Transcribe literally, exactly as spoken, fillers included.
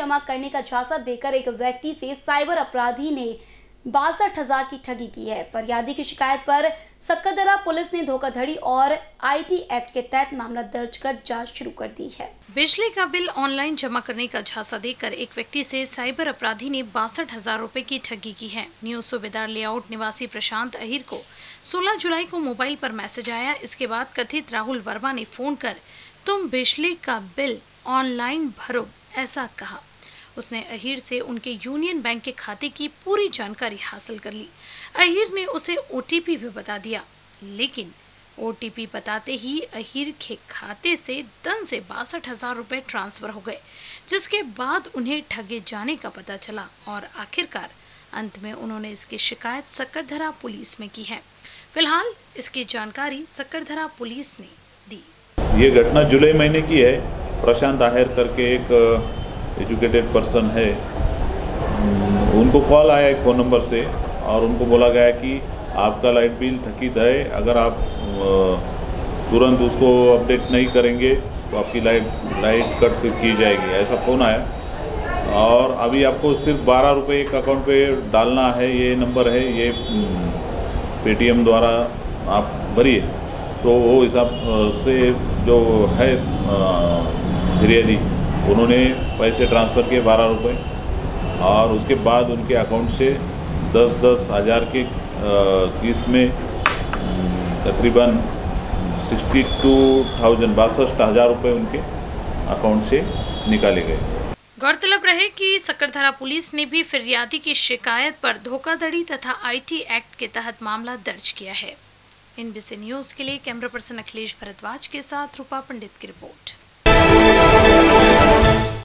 Online जमा करने का झांसा देकर एक व्यक्ति से साइबर अपराधी ने बासठ हजार की ठगी की है। फरियादी की शिकायत पर सक्करदरा पुलिस ने धोखाधड़ी और आईटी एक्ट के तहत मामला दर्ज कर जांच शुरू कर दी है। बिजली का बिल ऑनलाइन जमा करने का झांसा देकर एक व्यक्ति से साइबर अपराधी ने बासठ हजार रूपए की ठगी की है। न्यू सूबेदार लेआउट निवासी प्रशांत अहिर को सोलह जुलाई को मोबाइल पर मैसेज आया। इसके बाद कथित राहुल वर्मा ने फोन कर तुम बिजली का बिल ऑनलाइन भरो ऐसा कहा। उसने अहिर से उनके यूनियन बैंक के खाते की पूरी जानकारी हासिल कर ली। अहिर ने उसे ओटीपी भी बता दिया, लेकिन ओटीपी बताते ही अहिर के खाते से धन से बासठ हजार रुपए ट्रांसफर हो गए, जिसके बाद उन्हें ठगे जाने का पता चला और आखिरकार अंत में उन्होंने इसकी शिकायत सक्करदरा पुलिस में की है। फिलहाल इसकी जानकारी सक्करदरा पुलिस ने दी। ये घटना जुलाई महीने की है। प्रशांत आहिर करके एक एजुकेटेड पर्सन है, उनको कॉल आया एक फ़ोन नंबर से और उनको बोला गया कि आपका लाइट बिल थकीत है, अगर आप तुरंत उसको अपडेट नहीं करेंगे तो आपकी लाइट लाइट कट की जाएगी, ऐसा फ़ोन आया। और अभी आपको सिर्फ बारह रुपये एक अकाउंट पे डालना है, ये नंबर है, ये पेटीएम द्वारा आप भरिए। तो वो हिसाब से जो है धीरे-धीरे उन्होंने पैसे ट्रांसफ़र किए बारह रुपये, और उसके बाद उनके अकाउंट से दस दस हज़ार के किस्त में तकरीबन सिक्सटी टू थाउजेंड बासठ हज़ार रुपये उनके अकाउंट से निकाले गए। गौरतलब रहे कि सक्करदरा पुलिस ने भी फिरियादी की शिकायत पर धोखाधड़ी तथा आईटी एक्ट के तहत मामला दर्ज किया है। आईएनबीसीएन न्यूज़ के लिए कैमरा पर्सन अखिलेश भारद्वाज के साथ रूपा पंडित की रिपोर्ट।